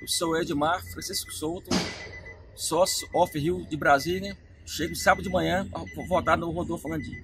Eu sou Edmar Francisco Souto, sócio off-Rio de Brasília. Chego sábado de manhã a votar no Rodolfo Landim.